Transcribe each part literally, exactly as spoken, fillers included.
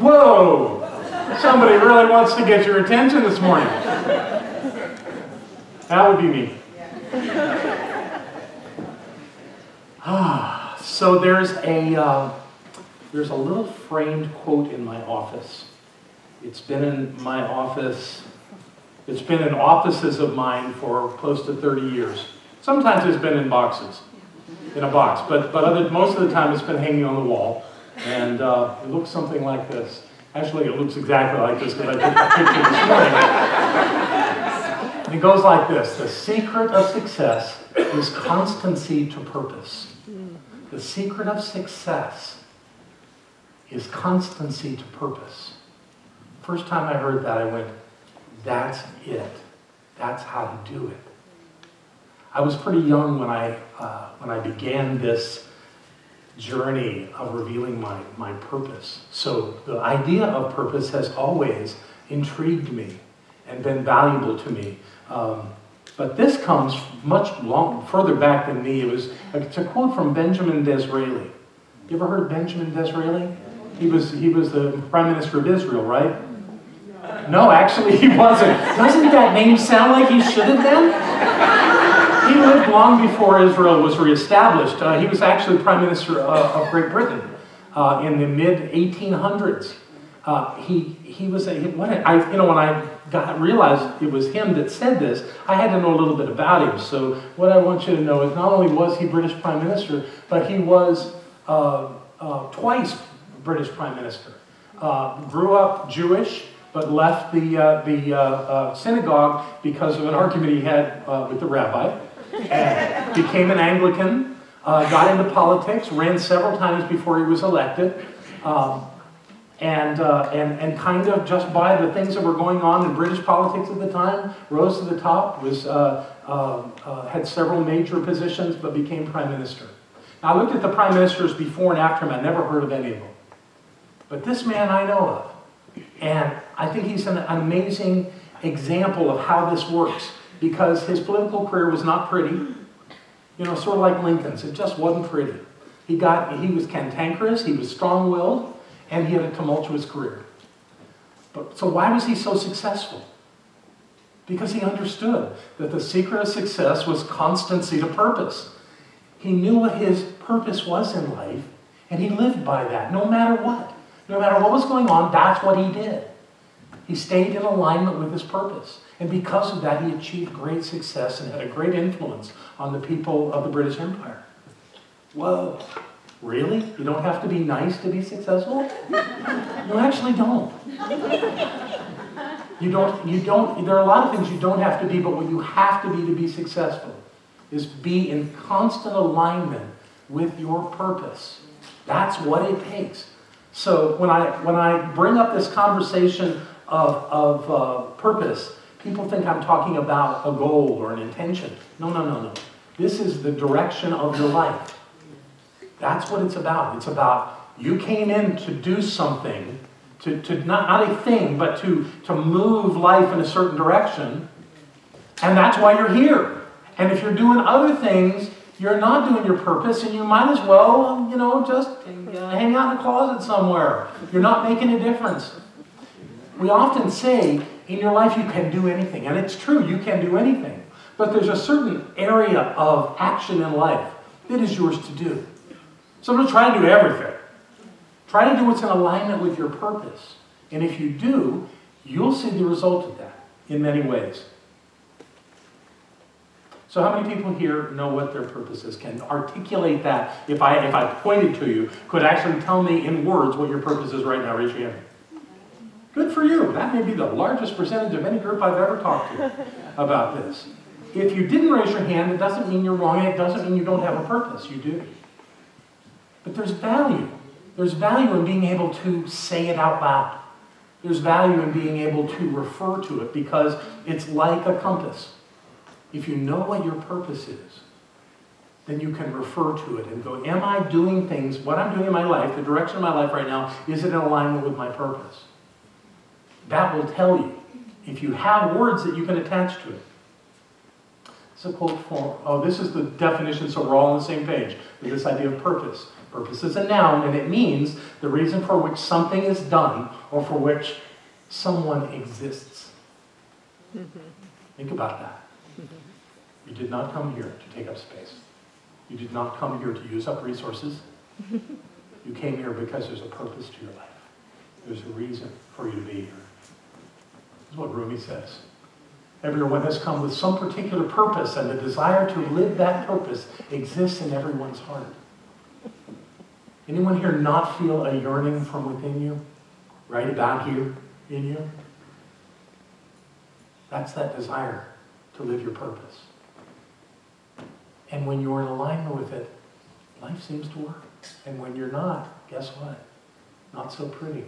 Whoa! Somebody really wants to get your attention this morning. That would be me. Ah, so there's a uh, there's a little framed quote in my office. It's been in my office. It's been in offices of mine for close to thirty years. Sometimes it's been in boxes, in a box, but but other, most of the time it's been hanging on the wall, and uh, it looks something like this. Actually, it looks exactly like this because I took a picture this morning. And it goes like this: the secret of success is constancy to purpose. The secret of success is constancy to purpose. First time I heard that, I went, that's it. That's how to do it. I was pretty young when I, uh, when I began this journey of revealing my, my purpose. So the idea of purpose has always intrigued me and been valuable to me. Um, but this comes much long, further back than me. It was, it's a quote from Benjamin Disraeli. You ever heard of Benjamin Disraeli? He was, he was the Prime Minister of Israel, right? No, actually he wasn't. Doesn't that name sound like he should have been? He lived long before Israel was reestablished. Uh, he was actually Prime Minister of, of Great Britain uh, in the mid eighteen hundreds. Uh, he, he was a, what I, you know, when I got, realized it was him that said this, I had to know a little bit about him. So what I want you to know is not only was he British Prime Minister, but he was uh, uh, twice British Prime Minister. Uh, grew up Jewish, but left the, uh, the uh, uh, synagogue because of an argument he had uh, with the rabbi, and became an Anglican, uh, got into politics, ran several times before he was elected, um, and, uh, and, and kind of just by the things that were going on in British politics at the time, rose to the top, was, uh, uh, uh, had several major positions, but became Prime Minister. Now, I looked at the Prime Ministers before and after him. I never heard of any of them. But this man I know of. And I think he's an amazing example of how this works, because his political career was not pretty. You know, sort of like Lincoln's, it just wasn't pretty. He, got, he was cantankerous, he was strong-willed, and he had a tumultuous career. But, so why was he so successful? Because he understood that the secret of success was constancy to purpose. He knew what his purpose was in life, and he lived by that, no matter what. No matter what was going on, that's what he did. He stayed in alignment with his purpose. And because of that, he achieved great success and had a great influence on the people of the British Empire. Whoa, really? You don't have to be nice to be successful? You actually don't. You don't, you don't, there are a lot of things you don't have to be, but what you have to be to be successful is be in constant alignment with your purpose. That's what it takes. So when I, when I bring up this conversation of, of uh, purpose, people think I'm talking about a goal or an intention. No, no, no, no. This is the direction of your life. That's what it's about. It's about you came in to do something, to, to not, not a thing, but to, to move life in a certain direction, and that's why you're here. And if you're doing other things, you're not doing your purpose, and you might as well, you know, just hang out in a closet somewhere. You're not making a difference. We often say, in your life you can do anything, and it's true, you can do anything. But there's a certain area of action in life that is yours to do. So don't try to do everything. Try to do what's in alignment with your purpose. And if you do, you'll see the result of that in many ways. So how many people here know what their purpose is, can articulate that? If I, if I pointed to you, could actually tell me in words what your purpose is right now? Raise your hand. Good for you. That may be the largest percentage of any group I've ever talked to about this. If you didn't raise your hand, it doesn't mean you're wrong. It doesn't mean you don't have a purpose. You do. But there's value. There's value in being able to say it out loud. There's value in being able to refer to it, because it's like a compass. If you know what your purpose is, then you can refer to it and go, am I doing things, what I'm doing in my life, the direction of my life right now, is it in alignment with my purpose? That will tell you, if you have words that you can attach to it. It's a quote form. Oh, this is the definition, so we're all on the same page with this idea of purpose. Purpose is a noun, and it means the reason for which something is done or for which someone exists. Think about that. You did not come here to take up space. You did not come here to use up resources. You came here because there's a purpose to your life. There's a reason for you to be here. This is what Rumi says. Everyone has come with some particular purpose, and the desire to live that purpose exists in everyone's heart. Anyone here not feel a yearning from within you? Right about here in you? That's that desire to live your purpose. And when you're in alignment with it, life seems to work. And when you're not, guess what? Not so pretty.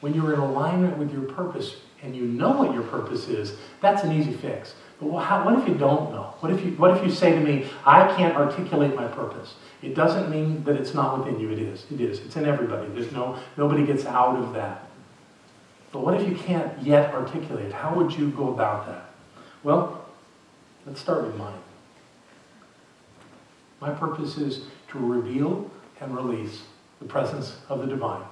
When you're in alignment with your purpose and you know what your purpose is, that's an easy fix. But what if you don't know? What if you, what if you say to me, I can't articulate my purpose? It doesn't mean that it's not within you. It is. It is. It's in everybody. There's no, nobody gets out of that. But what if you can't yet articulate it? How would you go about that? Well, let's start with mine. My purpose is to reveal and release the presence of the divine,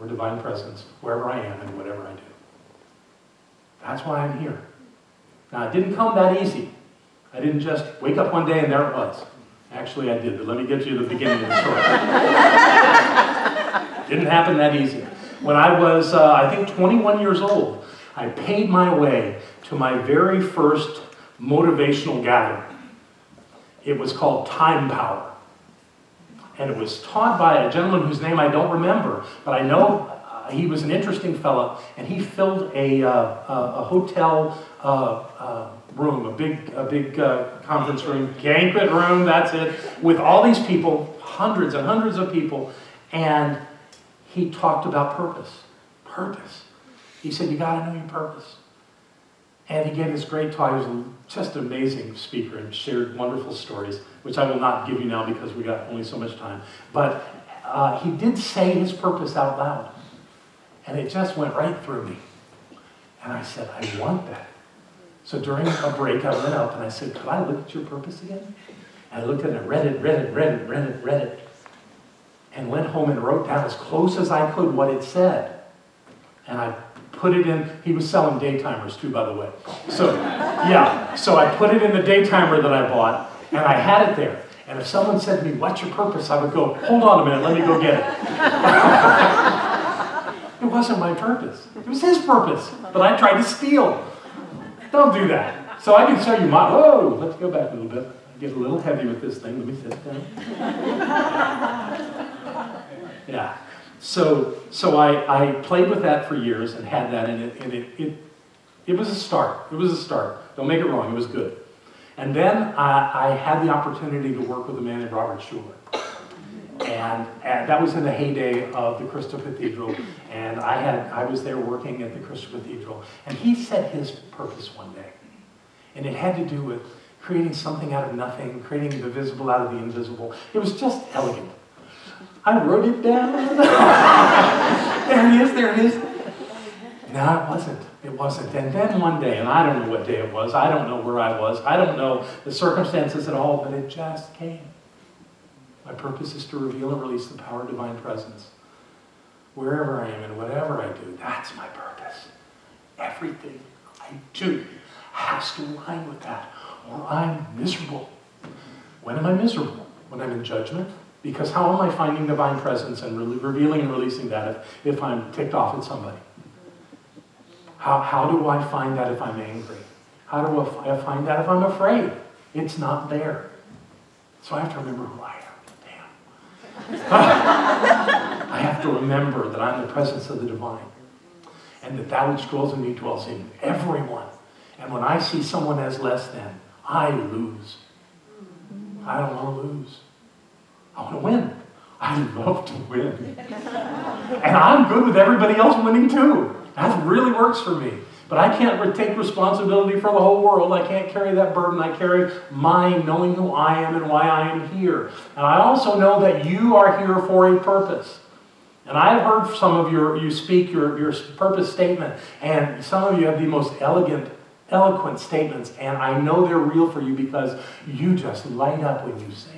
or divine presence, wherever I am and whatever I do. That's why I'm here. Now, it didn't come that easy. I didn't just wake up one day and there it was. Actually, I did, but let me get you to the beginning of the story. Didn't happen that easy. When I was, uh, I think, twenty-one years old, I paid my way to my very first motivational gathering. It was called Time Power. And it was taught by a gentleman whose name I don't remember, but I know uh, he was an interesting fellow, and he filled a, uh, a, a hotel uh, uh, room, a big, a big uh, conference room, banquet room, that's it, with all these people, hundreds and hundreds of people, and he talked about purpose. Purpose. He said, you got to know your purpose. And he gave this great talk. He was just an amazing speaker and shared wonderful stories, which I will not give you now because we got only so much time. But uh, he did say his purpose out loud. And it just went right through me. And I said, I want that. So during a break, I went up and I said, could I look at your purpose again? And I looked at it, read it, read it, read it, read it, read it. And went home and wrote down as close as I could what it said. And I put it in. He was selling daytimers too, by the way. So, yeah. So I put it in the daytimer that I bought, and I had it there. And if someone said to me, what's your purpose? I would go, hold on a minute, let me go get it. It wasn't my purpose. It was his purpose. But I tried to steal. Don't do that. So I can show you my, whoa, let's go back a little bit. I get a little heavy with this thing. Let me sit down. Yeah. So, so I, I played with that for years and had that in it, and it, it, it was a start. It was a start. Don't make it wrong. It was good. And then I, I had the opportunity to work with a man named Robert Schuller. And, and that was in the heyday of the Crystal Cathedral, and I, had, I was there working at the Crystal Cathedral. And he set his purpose one day, and it had to do with creating something out of nothing, creating the visible out of the invisible. It was just elegant. I wrote it down. There it is, there it is. No, it wasn't. It wasn't. And then one day, and I don't know what day it was, I don't know where I was, I don't know the circumstances at all, but it just came. My purpose is to reveal and release the power of divine presence. Wherever I am and whatever I do, that's my purpose. Everything I do has to align with that, or I'm miserable. When am I miserable? When I'm in judgment? Because how am I finding divine presence and re revealing and releasing that if, if I'm ticked off at somebody? How, how do I find that if I'm angry? How do I find that if I'm afraid? It's not there. So I have to remember who I am. Damn. I have to remember that I'm the presence of the divine. And that that which dwells in me dwells in everyone. And when I see someone as less than, I lose. I don't want to lose. I want to win. I love to win. And I'm good with everybody else winning too. That really works for me. But I can't take responsibility for the whole world. I can't carry that burden. I carry my knowing who I am and why I am here. And I also know that you are here for a purpose. And I've heard some of your, you speak your, your purpose statement, and some of you have the most elegant, eloquent statements, and I know they're real for you because you just light up when you say it.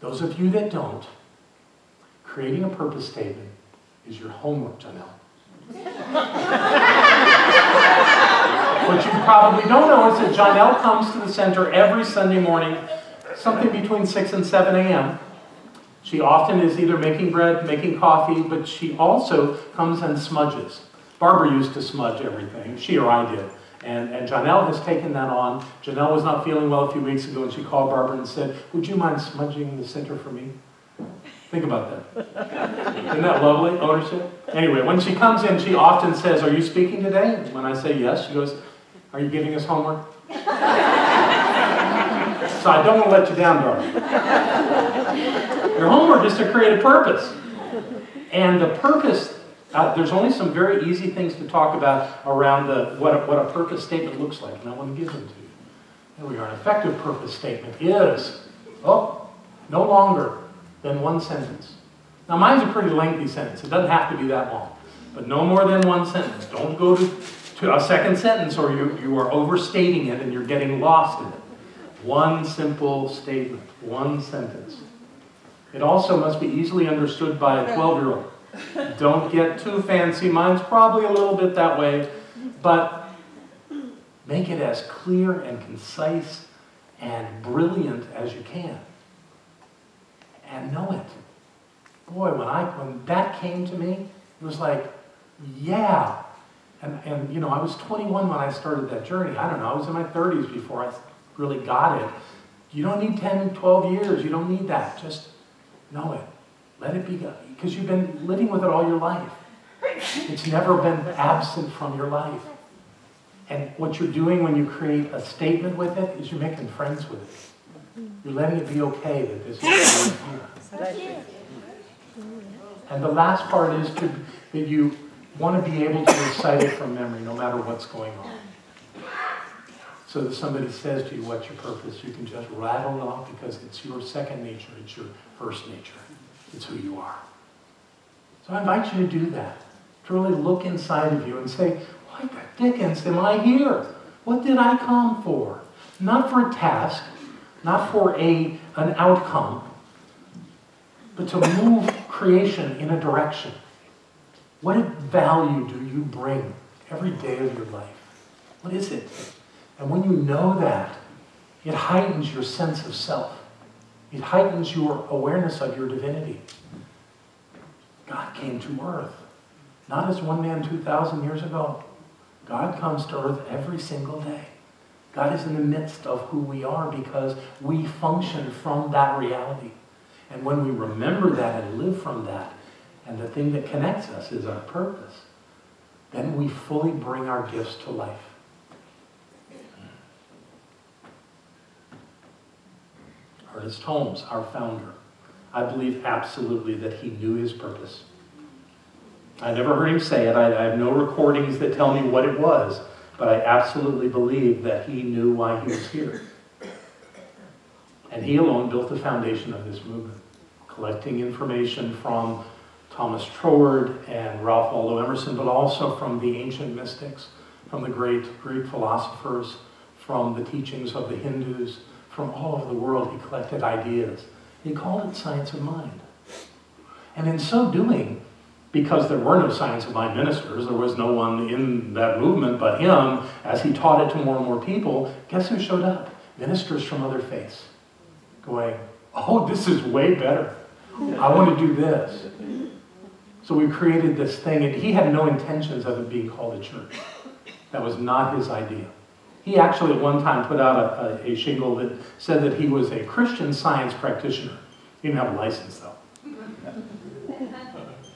Those of you that don't, creating a purpose statement is your homework, Jonelle. What you probably don't know is that Jonelle comes to the center every Sunday morning, something between six and seven A M She often is either making bread, making coffee, but she also comes and smudges. Barbara used to smudge everything, she or I did. And, and Jonelle has taken that on. Jonelle was not feeling well a few weeks ago, and she called Barbara and said, would you mind smudging the center for me? Think about that. Isn't that lovely, ownership? Anyway, when she comes in, she often says, are you speaking today? When I say yes, she goes, are you giving us homework? So I don't want to let you down, Barbara. Your homework is to create a purpose. And the purpose... Uh, there's only some very easy things to talk about around the, what, a, what a purpose statement looks like, and I want to give them to you. There we are. An effective purpose statement is, oh, no longer than one sentence. Now, mine's a pretty lengthy sentence. It doesn't have to be that long, but no more than one sentence. Don't go to, to a second sentence or you, you are overstating it and you're getting lost in it. One simple statement, one sentence. It also must be easily understood by a twelve-year-old. Don't get too fancy. Mine's probably a little bit that way, but make it as clear and concise and brilliant as you can. And know it. Boy, when I when that came to me, it was like, yeah. And, and you know, I was twenty-one when I started that journey. I don't know, I was in my thirties before I really got it. You don't need ten, twelve years. You don't need that. Just know it. Let it be, because you've been living with it all your life. It's never been absent from your life. And what you're doing when you create a statement with it is you're making friends with it. You're letting it be okay that this is here. And the last part is to, that you want to be able to recite it from memory no matter what's going on. So that somebody says to you, what's your purpose? You can just rattle it off because it's your second nature. It's your first nature. It's who you are. So I invite you to do that. To really look inside of you and say, why the dickens am I here? What did I come for? Not for a task, not for a, an outcome, but to move creation in a direction. What value do you bring every day of your life? What is it? And when you know that, it heightens your sense of self. It heightens your awareness of your divinity. God came to earth, not as one man two thousand years ago. God comes to earth every single day. God is in the midst of who we are because we function from that reality. And when we remember that and live from that, and the thing that connects us is our purpose, then we fully bring our gifts to life. Ernest Holmes, our founder. I believe absolutely that he knew his purpose. I never heard him say it. I, I have no recordings that tell me what it was, but I absolutely believe that he knew why he was here. And he alone built the foundation of this movement, collecting information from Thomas Troward and Ralph Waldo Emerson, but also from the ancient mystics, from the great Greek philosophers, from the teachings of the Hindus, from all over the world. He collected ideas. He called it Science of Mind. And in so doing, because there were no Science of Mind ministers, there was no one in that movement but him, as he taught it to more and more people, guess who showed up? Ministers from other faiths. Going, oh, this is way better. I want to do this. So we created this thing, and he had no intentions of it being called a church. That was not his idea. He actually at one time put out a, a, a shingle that said that he was a Christian Science practitioner. He didn't have a license, though.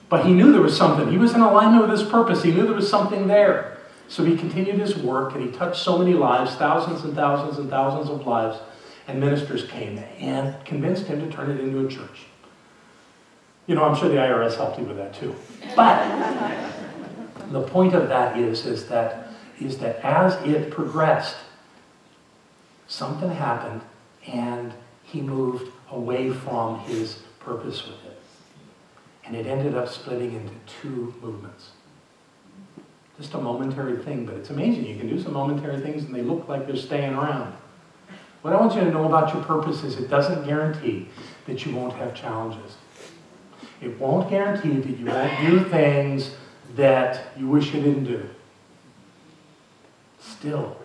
But he knew there was something. He was in alignment with his purpose. He knew there was something there. So he continued his work, and he touched so many lives, thousands and thousands and thousands of lives, and ministers came and convinced him to turn it into a church. You know, I'm sure the I R S helped him with that, too. But the point of that is, is that is that as it progressed, something happened and he moved away from his purpose with it. And it ended up splitting into two movements. Just a momentary thing, but it's amazing. You can do some momentary things and they look like they're staying around. What I want you to know about your purpose is it doesn't guarantee that you won't have challenges. It won't guarantee that you won't do things that you wish you didn't do. Still,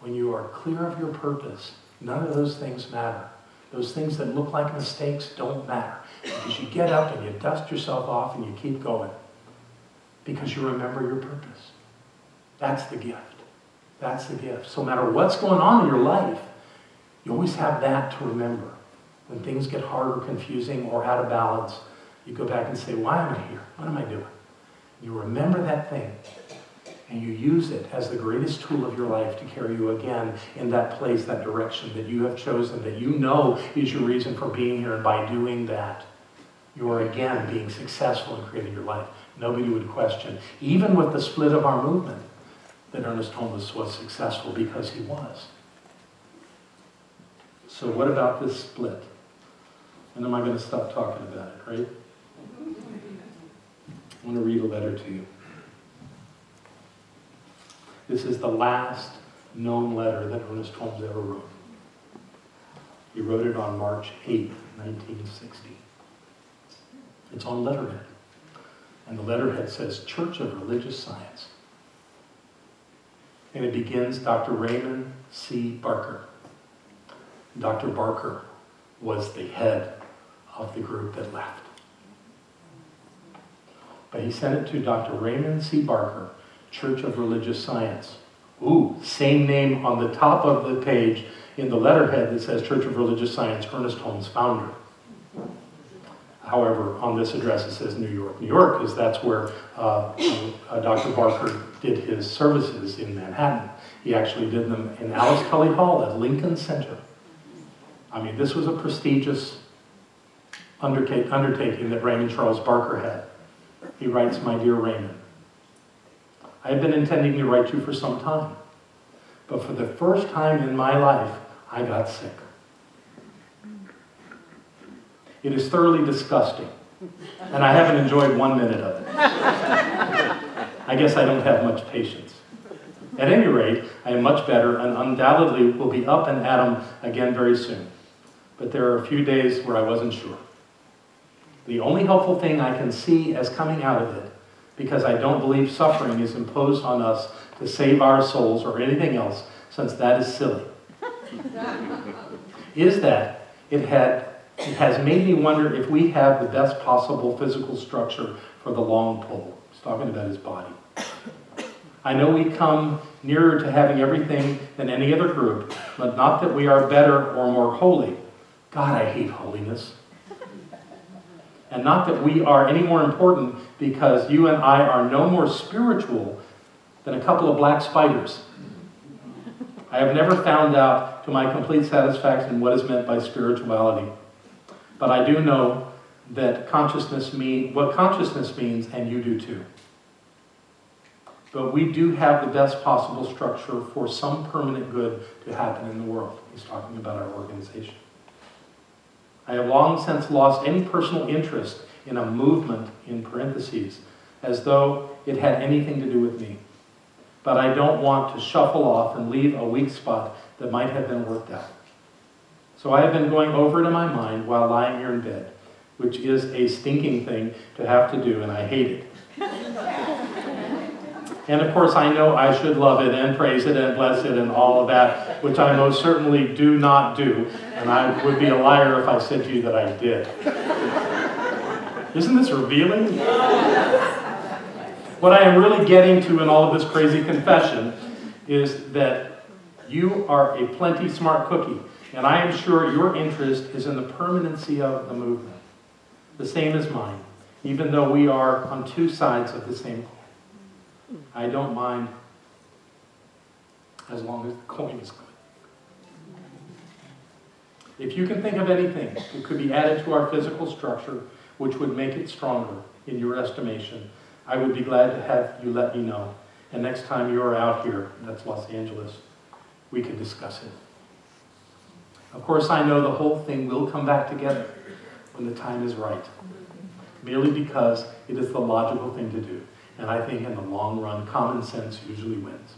when you are clear of your purpose, none of those things matter. Those things that look like mistakes don't matter, because you get up and you dust yourself off and you keep going, because you remember your purpose. That's the gift. That's the gift. So no matter what's going on in your life, you always have that to remember. When things get hard or confusing or out of balance, you go back and say, why am I here? What am I doing? You remember that thing, and you use it as the greatest tool of your life to carry you again in that place, that direction that you have chosen, that you know is your reason for being here. And by doing that, you are again being successful in creating your life. Nobody would question, even with the split of our movement, that Ernest Holmes was successful because he was. So what about this split? And am I going to stop talking about it, right? I want to read a letter to you. This is the last known letter that Ernest Holmes ever wrote. He wrote it on March eighth, nineteen sixty. It's on letterhead. And the letterhead says, Church of Religious Science. And it begins, Doctor Raymond C. Barker. Doctor Barker was the head of the group that left. But he sent it to Doctor Raymond C. Barker, Church of Religious Science. Ooh, same name on the top of the page in the letterhead that says Church of Religious Science, Ernest Holmes, founder. However, on this address it says New York, New York, because that's where uh, uh, Doctor Barker did his services in Manhattan. He actually did them in Alice Tully Hall at Lincoln Center. I mean, this was a prestigious undertake, undertaking that Raymond Charles Barker had. He writes, My dear Raymond, I have been intending to write you for some time, but for the first time in my life, I got sick. It is thoroughly disgusting, and I haven't enjoyed one minute of it. I guess I don't have much patience. At any rate, I am much better and undoubtedly will be up and at 'em again very soon. But there are a few days where I wasn't sure. The only helpful thing I can see as coming out of it, because I don't believe suffering is imposed on us to save our souls or anything else, since that is silly, is that it, had, it has made me wonder if we have the best possible physical structure for the long pull. He's talking about his body. I know we come nearer to having everything than any other group, but not that we are better or more holy. God, I hate holiness. And not that we are any more important, because you and I are no more spiritual than a couple of black spiders. I have never found out to my complete satisfaction what is meant by spirituality. But I do know that consciousness mean, what consciousness means, and you do too. But we do have the best possible structure for some permanent good to happen in the world. He's talking about our organization. I have long since lost any personal interest in a movement, in parentheses, as though it had anything to do with me. But I don't want to shuffle off and leave a weak spot that might have been worked out. So I have been going over it in my mind while lying here in bed, which is a stinking thing to have to do, and I hate it. And of course, I know I should love it and praise it and bless it and all of that, which I most certainly do not do. And I would be a liar if I said to you that I did. Isn't this revealing? What I am really getting to in all of this crazy confession is that you are a plenty smart cookie. And I am sure your interest is in the permanency of the movement. The same as mine, even though we are on two sides of the same coin. I don't mind as long as the coin is good. If you can think of anything that could be added to our physical structure which would make it stronger in your estimation, I would be glad to have you let me know. And next time you are out here, that's Los Angeles, we can discuss it. Of course, I know the whole thing will come back together when the time is right, merely because it is the logical thing to do. And I think in the long run, common sense usually wins.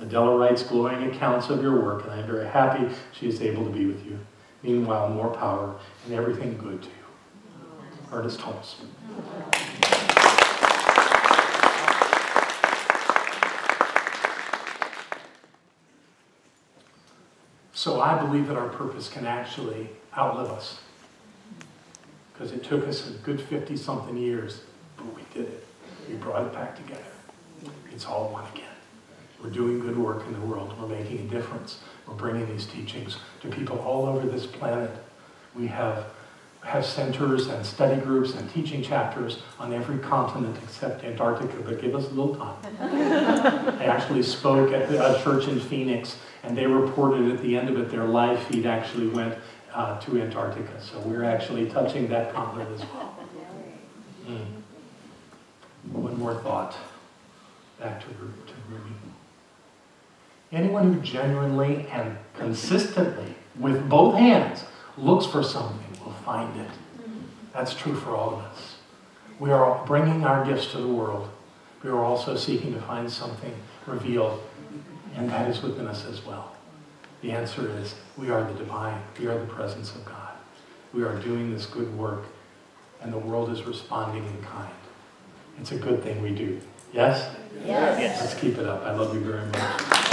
Adela writes glowing accounts of your work, and I'm very happy she is able to be with you. Meanwhile, more power and everything good to you. Ernest Holmes. So I believe that our purpose can actually outlive us, because it took us a good fifty-something years, but we did it. We brought it back together. It's all one again. We're doing good work in the world. We're making a difference. We're bringing these teachings to people all over this planet. We have, have centers and study groups and teaching chapters on every continent except Antarctica, but give us a little time. I actually spoke at a church in Phoenix, and they reported at the end of it their live feed actually went uh, to Antarctica. So we're actually touching that continent as well. Mm. One more thought. Back to, to Rumi. Anyone who genuinely and consistently, with both hands, looks for something will find it. That's true for all of us. We are bringing our gifts to the world. We are also seeking to find something revealed, and that is within us as well. The answer is, we are the divine. We are the presence of God. We are doing this good work, and the world is responding in kind. It's a good thing we do. Yes? Yes. Yes. Let's keep it up. I love you very much.